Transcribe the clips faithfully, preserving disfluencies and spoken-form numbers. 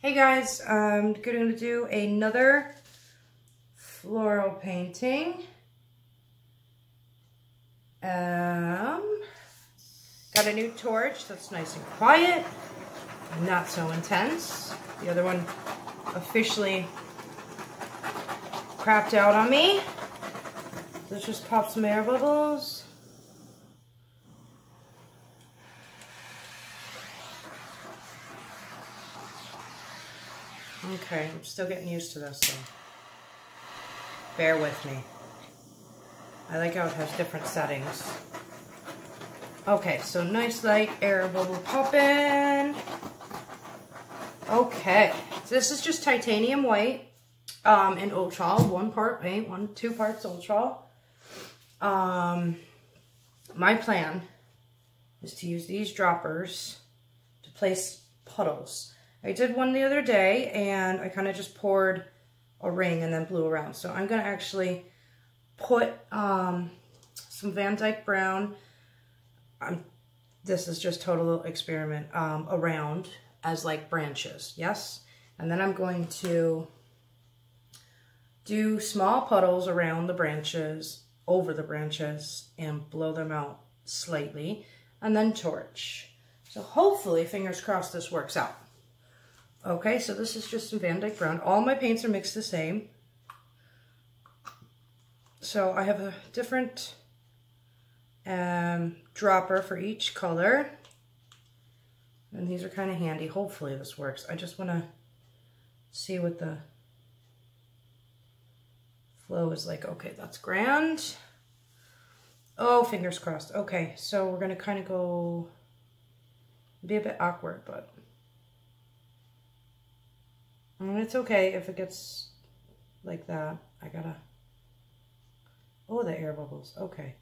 Hey guys, I'm going to do another floral painting. Um, got a new torch that's nice and quiet, not so intense. The other one officially crapped out on me. Let's just pop some air bubbles. Okay, I'm still getting used to this, so bear with me. I like how it has different settings. Okay, so nice light air bubble popping. Okay, so this is just titanium white um, and Floetrol. One part paint, one, two parts Floetrol. Um, my plan is to use these droppers to place puddles. I did one the other day, and I kind of just poured a ring and then blew around. So I'm going to actually put um, some Van Dyke brown, um, this is just total experiment, um, around as like branches, yes? And then I'm going to do small puddles around the branches, over the branches, and blow them out slightly, and then torch. So hopefully, fingers crossed, this works out. Okay, so this is just some Van Dyke brown. All my paints are mixed the same. So I have a different um, dropper for each color. And these are kind of handy. Hopefully this works. I just want to see what the flow is like. Okay, that's grand. Oh, fingers crossed. Okay, so we're going to kind of go... be a bit awkward, but... and it's okay if it gets like that. I gotta... oh, the air bubbles. Okay.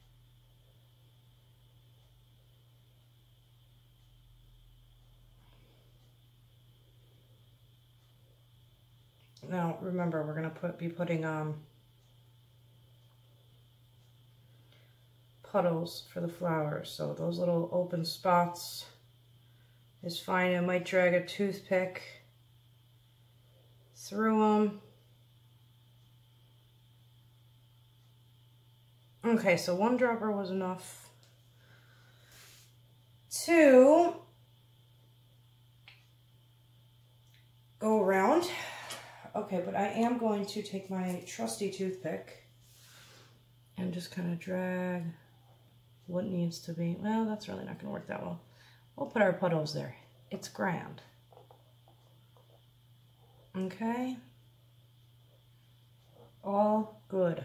Now, remember, we're gonna put be putting um puddles for the flowers. So those little open spots is fine. I might drag a toothpick through them. Okay, so one dropper was enough. Two, go around. Okay, but I am going to take my trusty toothpick and just kind of drag what needs to be. Well, that's really not going to work that well. We'll put our puddles there. It's grand. Okay, all good.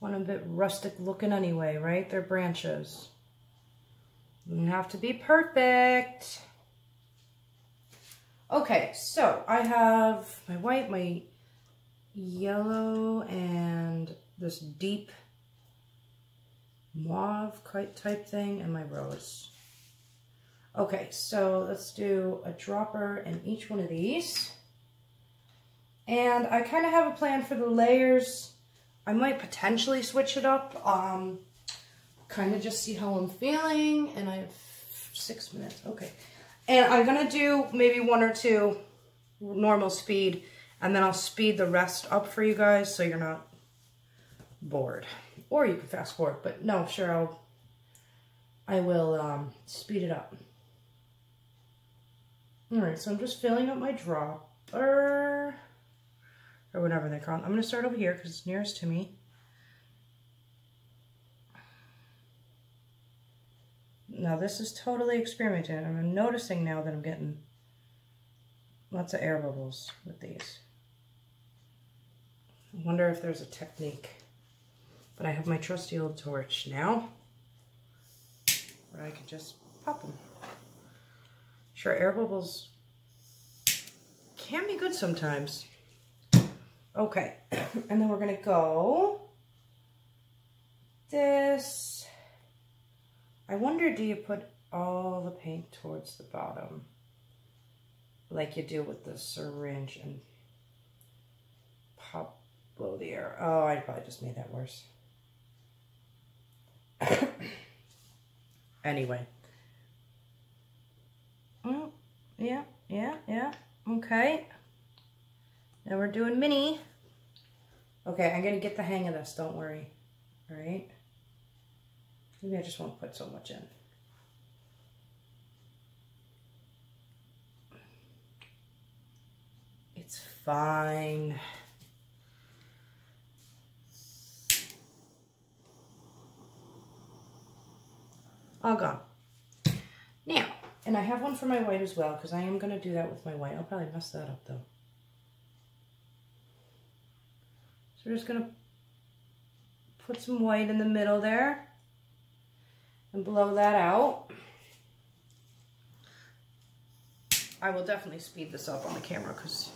Want a bit rustic looking anyway, right? They're branches. Doesn't have to be perfect. Okay, so I have my white, my yellow, and this deep mauve type thing, and my rose. Okay, so let's do a dropper in each one of these. And I kind of have a plan for the layers. I might potentially switch it up. Um, kind of just see how I'm feeling. And I have six minutes. Okay. And I'm going to do maybe one or two normal speed. And then I'll speed the rest up for you guys so you're not bored. Or you can fast forward. But no, sure, I'll, I will um, speed it up. Alright, so I'm just filling up my dropper, or whatever they call it. I'm going to start over here because it's nearest to me. Now this is totally experimenting. I'm noticing now that I'm getting lots of air bubbles with these. I wonder if there's a technique. But I have my trusty old torch now, where I can just pop them. Sure, air bubbles can be good sometimes. Okay, and then we're gonna go this. I wonder, do you put all the paint towards the bottom like you do with the syringe and pop, blow the air? Oh, I probably just made that worse. Anyway. Oh, yeah, yeah, yeah. Okay. Now we're doing mini. Okay, I'm gonna get the hang of this, don't worry. All right. Maybe I just won't put so much in. It's fine. All gone. Now, and I have one for my white as well, because I am going to do that with my white. I'll probably mess that up, though. So we're just going to put some white in the middle there and blow that out. I will definitely speed this up on the camera, because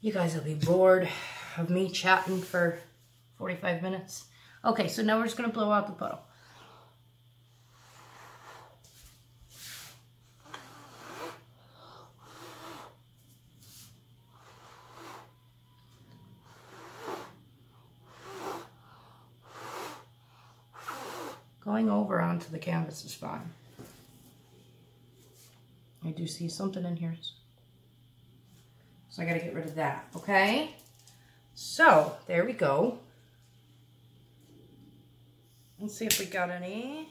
you guys will be bored of me chatting for forty-five minutes. Okay, so now we're just going to blow out the puddle. Going over onto the canvas is fine. I do see something in here. So I gotta get rid of that, okay? So, there we go. Let's see if we got any.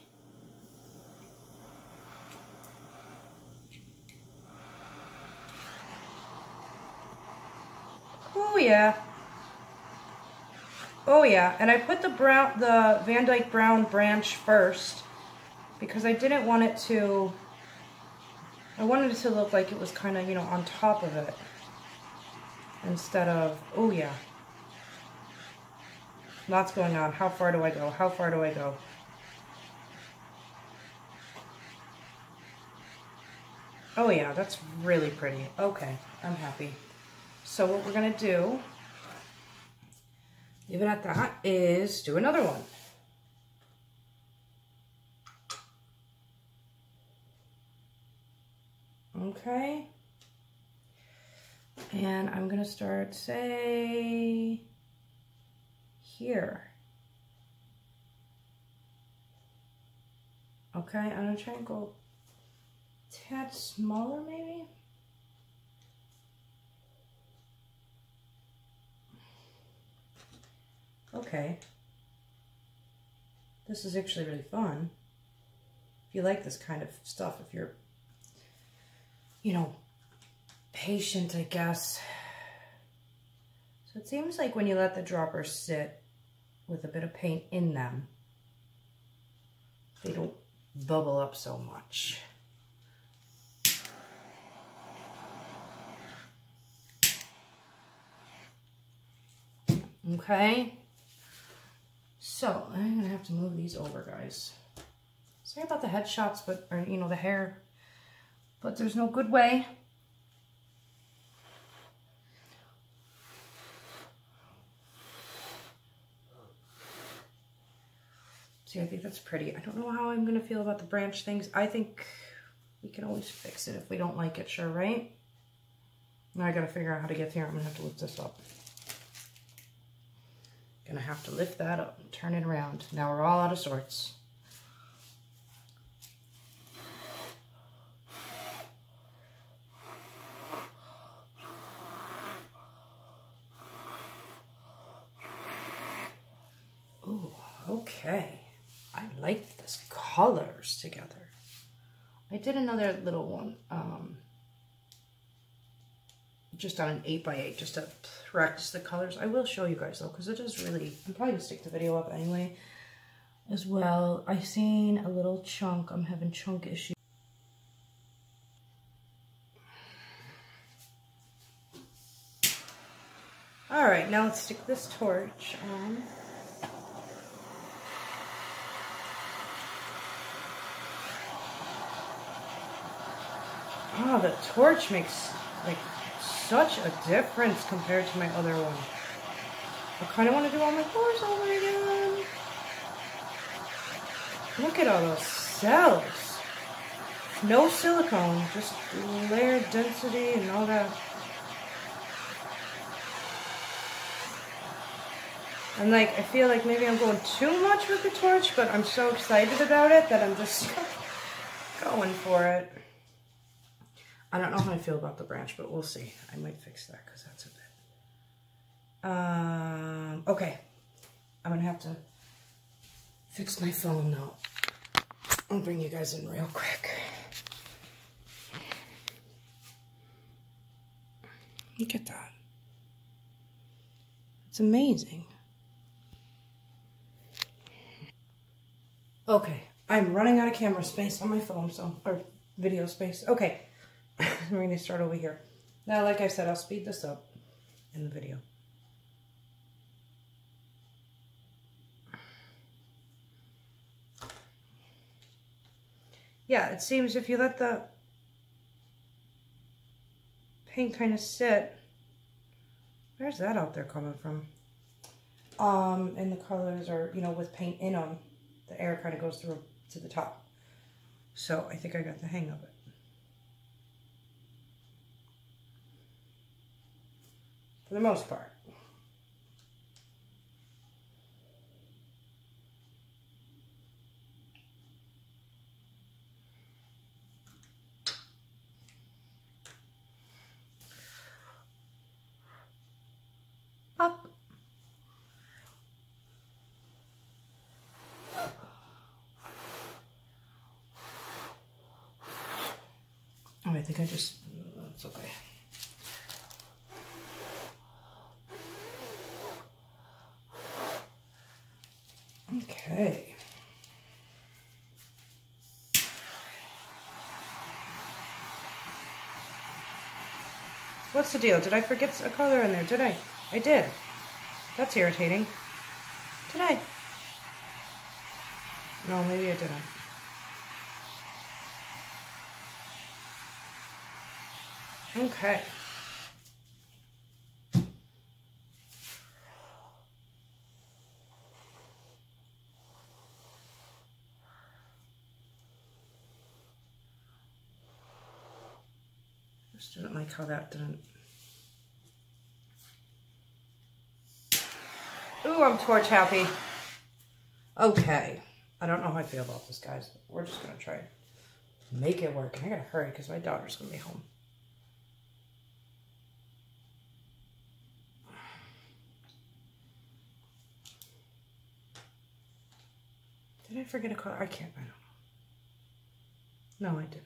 Oh yeah. Oh yeah, and I put the brown, the Van Dyke brown branch first, because I didn't want it to, I wanted it to look like it was kind of, you know, on top of it, instead of, oh yeah, lots going on, how far do I go, how far do I go? Oh yeah, that's really pretty, okay, I'm happy. So what we're gonna do, even at that, is do another one. Okay. And I'm gonna start, say, here. Okay, I'm gonna try and go a tad smaller maybe. Okay, this is actually really fun. If you like this kind of stuff, if you're, you know, patient, I guess. So it seems like when you let the droppers sit with a bit of paint in them, they don't bubble up so much. Okay. So, I'm gonna have to move these over, guys. Sorry about the headshots, but, or, you know, the hair, but there's no good way. See, I think that's pretty. I don't know how I'm gonna feel about the branch things. I think we can always fix it if we don't like it, sure, right? Now I gotta figure out how to get here. I'm gonna have to lift this up. Gonna have to lift that up and turn it around. Now we're all out of sorts. Ooh, okay. I like these colors together. I did another little one, um, just on an eight by eight, just to practice the colors. I will show you guys though, because it is really, I'm probably gonna stick the video up anyway as well. I've seen a little chunk, I'm having chunk issues. All right, now let's stick this torch on. Oh, the torch makes like such a difference compared to my other one. I kind of want to do all my floors over again. Look at all those cells. No silicone, just layer density and all that. And like, I feel like maybe I'm going too much with the torch, but I'm so excited about it that I'm just going for it. I don't know how I feel about the branch, but we'll see. I might fix that because that's a bit. Um, okay, I'm gonna have to fix my phone now. I'll bring you guys in real quick. Look at that. It's amazing. Okay, I'm running out of camera space on my phone, so, or video space. Okay, we're gonna start over here. Now, like I said, I'll speed this up in the video. Yeah, it seems if you let the paint kind of sit, where's that out there coming from? Um, and the colors are, you know, with paint in them, the air kind of goes through to the top. So I think I got the hang of it. For the most part. Up. Oh, I think I just, that's okay. Okay. What's the deal? Did I forget a color in there? Did I? I did. That's irritating. Did I? No, maybe I didn't. Okay. Just didn't like how that didn't. Ooh, I'm torch happy. Okay. I don't know how I feel about this, guys. We're just going to try and make it work. And I got to hurry because my daughter's going to be home. Did I forget a color? I can't. I don't know. No, I didn't.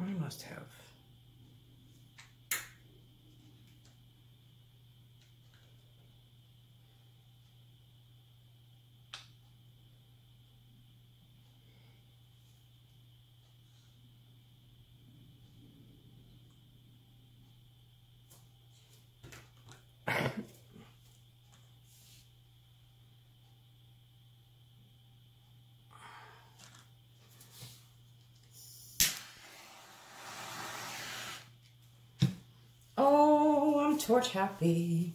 I must have. Torch happy.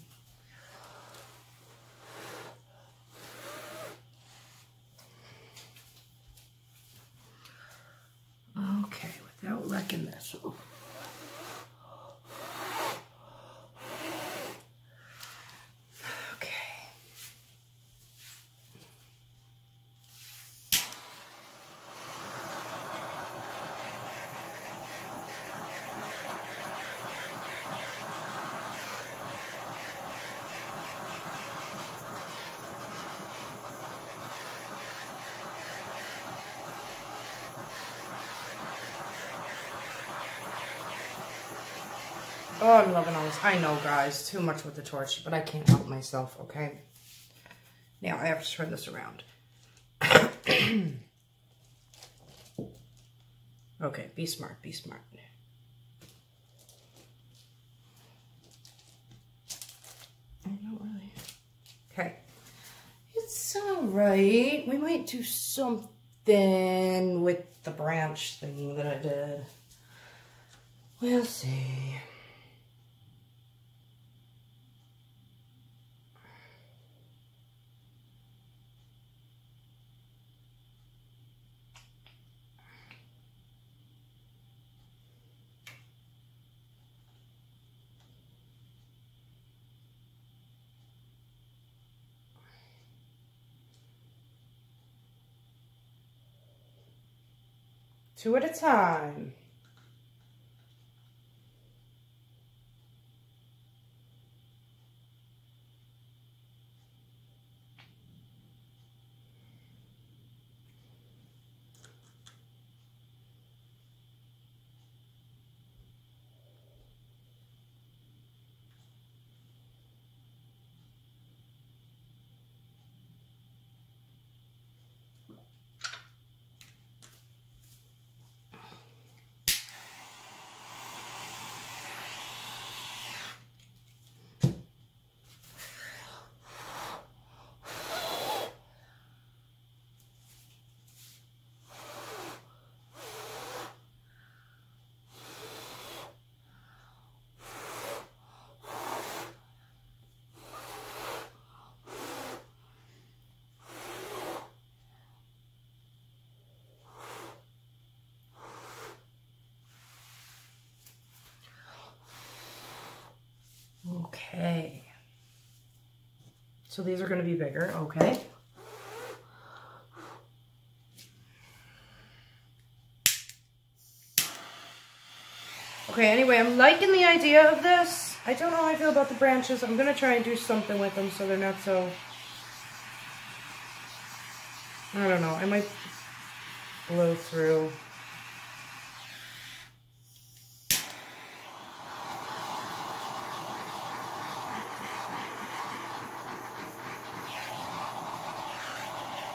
Okay, without wrecking this. Ooh. Okay. Oh, I'm loving all this. I know, guys, too much with the torch, but I can't help myself, okay? Now, I have to turn this around. Okay, be smart, be smart. I don't really... Okay. It's all right. We might do something with the branch thing that I did. We'll see. two at a time. Okay, so these are going to be bigger, okay. Okay, anyway, I'm liking the idea of this. I don't know how I feel about the branches. I'm going to try and do something with them so they're not so... I don't know, I might blow through...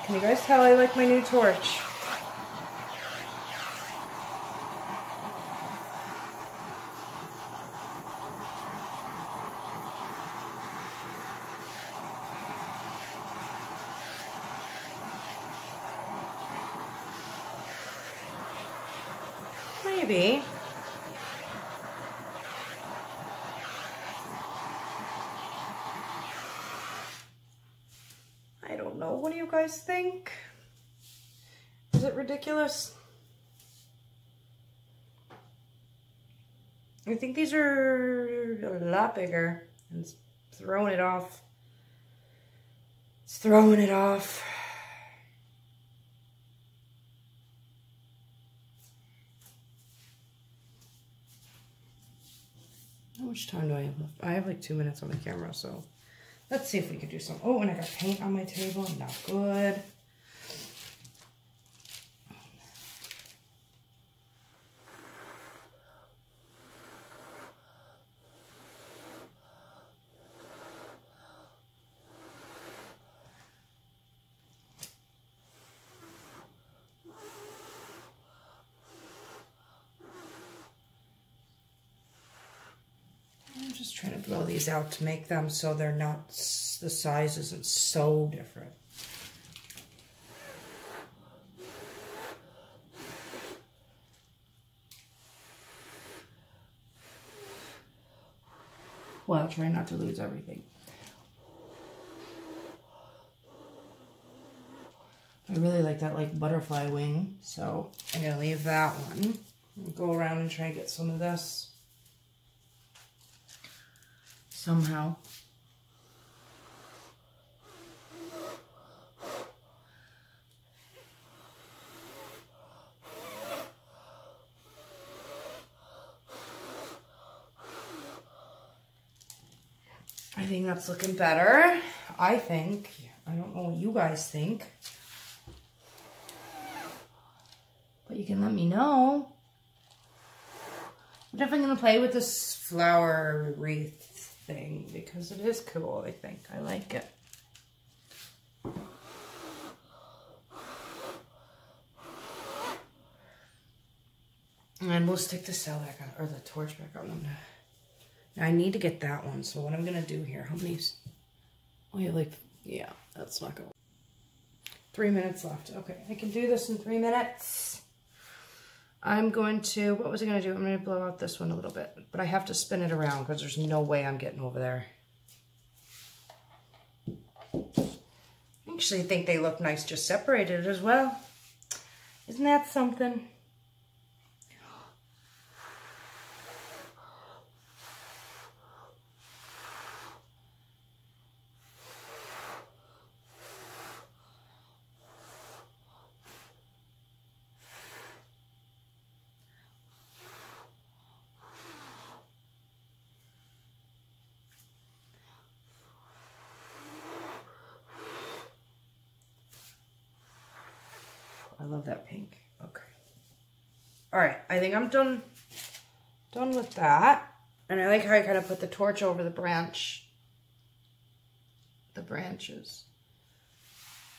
Can you guys tell I like my new torch? Maybe. What do you guys think? Is it ridiculous? I think these are a lot bigger. And throwing it off. It's throwing it off. How much time do I have left? I have like two minutes on the camera, so. Let's see if we can do some. Oh, and I got paint on my table. Not good. Just trying to blow these out to make them so they're not, the size isn't so different. Well, try not to lose everything. I really like that like butterfly wing, so I'm gonna leave that one. Go around and try and get some of this. Somehow. I think that's looking better. I think. I don't know what you guys think. But you can let me know. I'm definitely gonna play with this flower wreath thing because it is cool. I think I like it. And we'll stick the cell back on, or the torch back on them. Now I need to get that one. So what I'm gonna do here? How many? Oh, yeah, like yeah, that's not good. Three minutes left. Okay, I can do this in three minutes. I'm going to, what was I going to do? I'm going to blow out this one a little bit, but I have to spin it around because there's no way I'm getting over there. I actually think they look nice just separated as well. Isn't that something? love that pink. Okay. All right, I think I'm done, done with that. And I like how I kind of put the torch over the branch, the branches.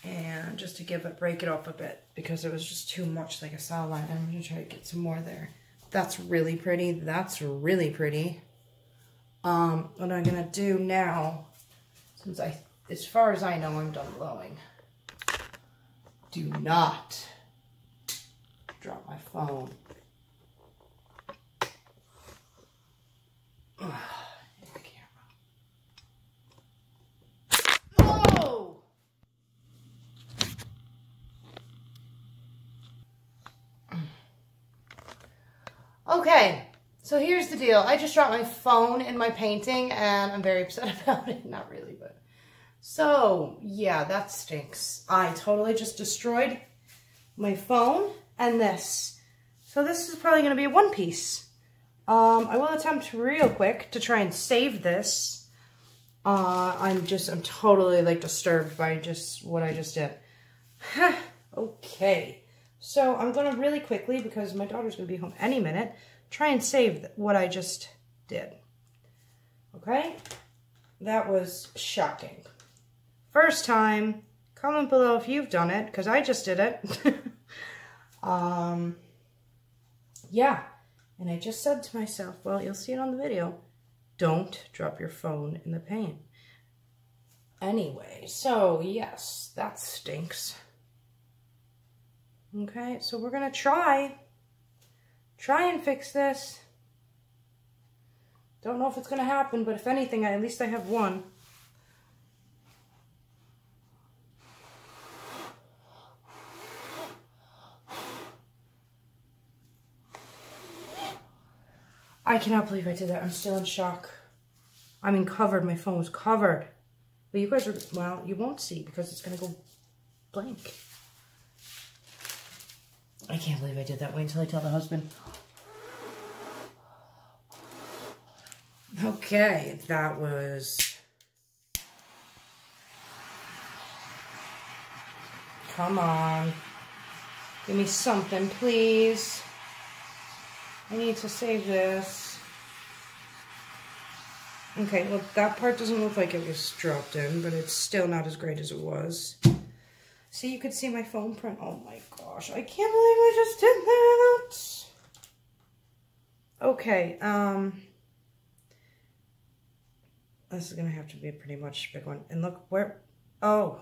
And just to give it, break it up a bit because it was just too much like a solid line. I'm gonna try to get some more there. That's really pretty, that's really pretty. Um, what I'm gonna do now, since I, as far as I know, I'm done blowing. Do not drop my phone. Ugh. Okay, so here's the deal. I just dropped my phone in my painting and I'm very upset about it. Not really, but... So, yeah, that stinks. I totally just destroyed my phone and this. So this is probably gonna be a one piece. Um, I will attempt real quick to try and save this. Uh, I'm just, I'm totally like disturbed by just what I just did. Okay. So I'm gonna really quickly, because my daughter's gonna be home any minute, try and save what I just did. Okay? That was shocking. First time, comment below if you've done it, because I just did it. um, yeah, and I just said to myself, well, you'll see it on the video, don't drop your phone in the paint. Anyway, so yes, that stinks. Okay, so we're gonna try, try and fix this. Don't know if it's gonna happen, but if anything, I, at least I have one. I cannot believe I did that, I'm still in shock. I mean covered, my phone was covered. But you guys are, well, you won't see because it's gonna go blank. I can't believe I did that. Wait until I tell the husband. Okay, that was... Come on. Give me something, please. I need to save this. Okay, well, that part doesn't look like it was dropped in, but it's still not as great as it was. See, you could see my phone print. Oh my gosh, I can't believe I just did that. Okay, um, this is gonna have to be a pretty much big one. And look where, oh.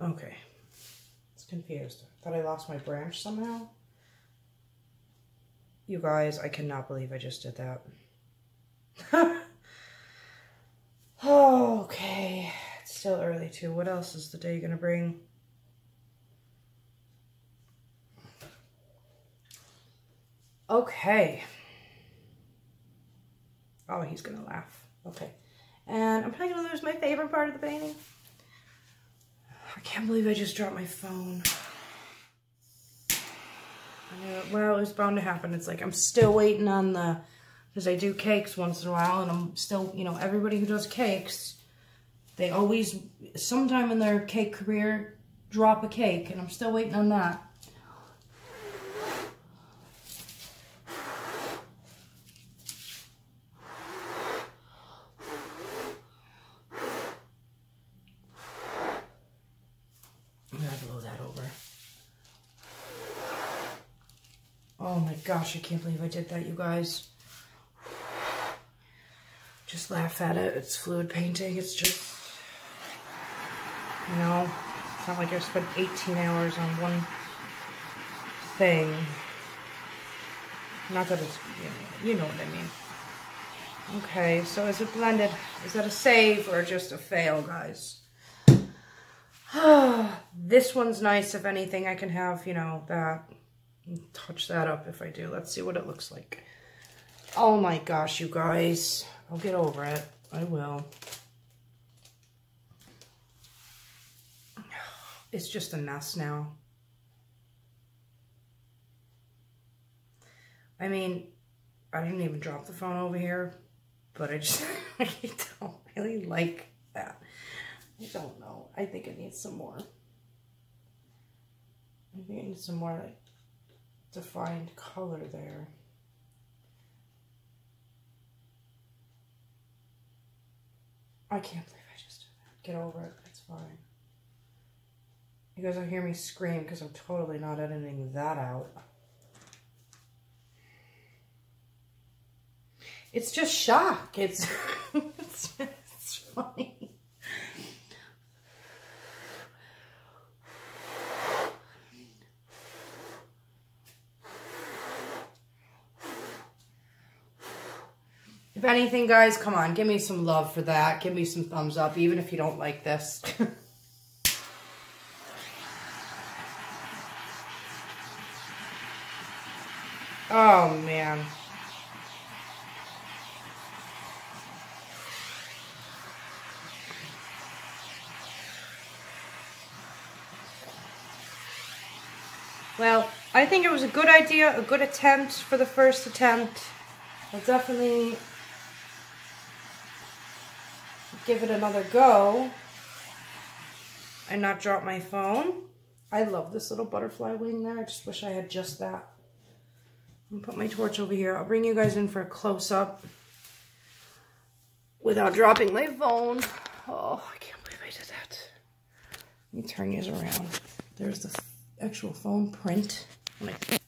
Okay, it's confused. I thought I lost my branch somehow. You guys, I cannot believe I just did that. Okay. Still early too. What else is the day gonna bring? Okay. Oh, he's gonna laugh. Okay. And I'm probably gonna lose my favorite part of the painting. I can't believe I just dropped my phone. Well, it was bound to happen. It's like I'm still waiting on the, because I do cakes once in a while, and I'm still, you know, everybody who does cakes, they always, sometime in their cake career, drop a cake, and I'm still waiting on that. I'm gonna blow that over. Oh my gosh, I can't believe I did that, you guys. Just laugh at it, it's fluid painting, it's just... You know, it's not like I've spent eighteen hours on one thing. Not that it's, you know, you know what I mean. Okay, so is it blended? Is that a save or just a fail, guys? This one's nice, if anything. I can have, you know, that. Touch that up if I do. Let's see what it looks like. Oh my gosh, you guys. I'll get over it. I will. It's just a mess now. I mean, I didn't even drop the phone over here, but I just I don't really like that. I don't know. I think it needs some more. I think I need some more like defined color there. I can't believe I just did that. Get over it. It's fine. You guys will hear me scream because I'm totally not editing that out. It's just shock. It's it's, it's funny. If anything, guys, come on, give me some love for that. Give me some thumbs up, even if you don't like this. Oh, man. Well, I think it was a good idea, a good attempt for the first attempt. I'll definitely give it another go and not drop my phone. I love this little butterfly wing there. I just wish I had just that. I'm gonna put my torch over here. I'll bring you guys in for a close-up without dropping my phone. Oh, I can't believe I did that. Let me turn these around. There's the actual phone print when I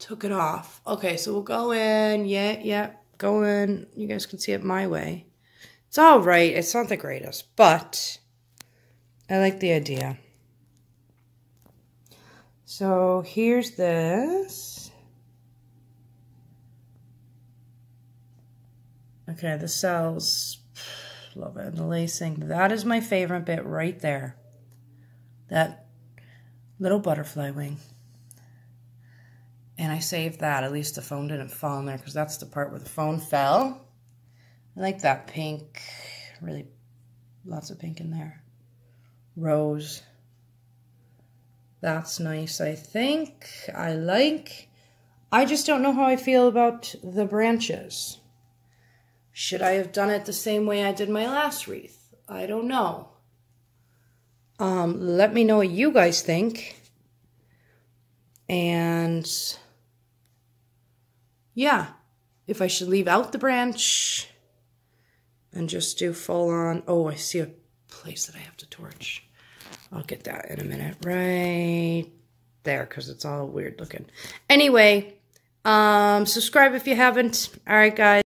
took it off. Okay, so we'll go in. Yeah, yeah, go in. You guys can see it my way. It's all right. It's not the greatest, but I like the idea. So here's this. Okay, the cells, love it. And the lacing, that is my favorite bit right there. That little butterfly wing. And I saved that. At least the phone didn't fall in there because that's the part where the phone fell. I like that pink, really lots of pink in there. Rose, that's nice, I think. I like, I just don't know how I feel about the branches. Should I have done it the same way I did my last wreath? I don't know. Um, let me know what you guys think. And yeah, if I should leave out the branch and just do full on. Oh, I see a place that I have to torch. I'll get that in a minute. Right there, because it's all weird looking. Anyway, um, subscribe if you haven't. All right, guys.